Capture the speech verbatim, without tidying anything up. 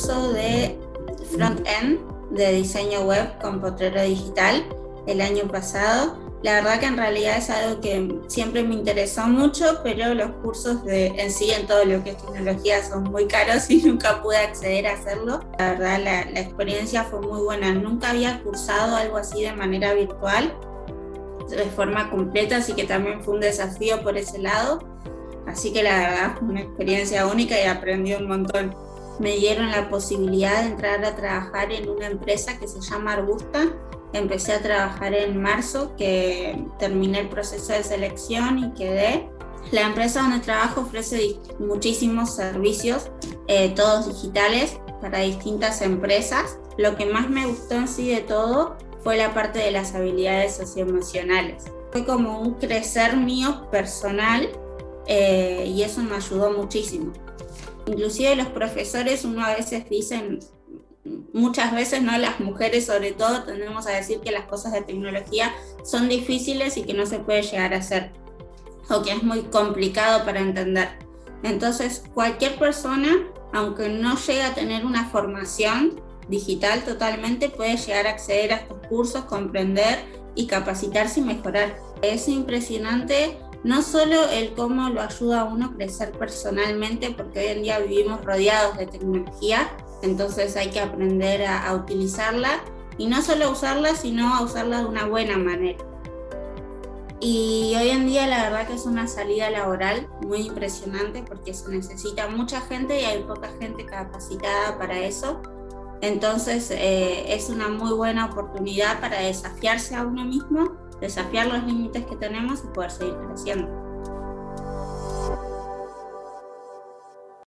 curso de front-end de diseño web con Potrero Digital el año pasado. La verdad que en realidad es algo que siempre me interesó mucho, pero los cursos de, en sí, en todo lo que es tecnología, son muy caros y nunca pude acceder a hacerlo. La verdad, la, la experiencia fue muy buena. Nunca había cursado algo así de manera virtual, de forma completa, así que también fue un desafío por ese lado. Así que la verdad fue una experiencia única y aprendí un montón. Me dieron la posibilidad de entrar a trabajar en una empresa que se llama Arbusta. Empecé a trabajar en marzo, que terminé el proceso de selección y quedé. La empresa donde trabajo ofrece muchísimos servicios, eh, todos digitales, para distintas empresas. Lo que más me gustó en sí de todo fue la parte de las habilidades socioemocionales. Fue como un crecer mío personal eh, y eso me ayudó muchísimo. Inclusive los profesores, uno a veces dicen, muchas veces, ¿no?, las mujeres sobre todo tendemos a decir que las cosas de tecnología son difíciles y que no se puede llegar a hacer, o que es muy complicado para entender. Entonces, cualquier persona, aunque no llegue a tener una formación digital totalmente, puede llegar a acceder a estos cursos, comprender y capacitarse y mejorar. Es impresionante. No solo el cómo lo ayuda a uno a crecer personalmente, porque hoy en día vivimos rodeados de tecnología, entonces hay que aprender a, a utilizarla, y no solo a usarla, sino a usarla de una buena manera. Y hoy en día la verdad que es una salida laboral muy impresionante, porque se necesita mucha gente y hay poca gente capacitada para eso. Entonces eh, es una muy buena oportunidad para desafiarse a uno mismo, desafiar los límites que tenemos y poder seguir creciendo.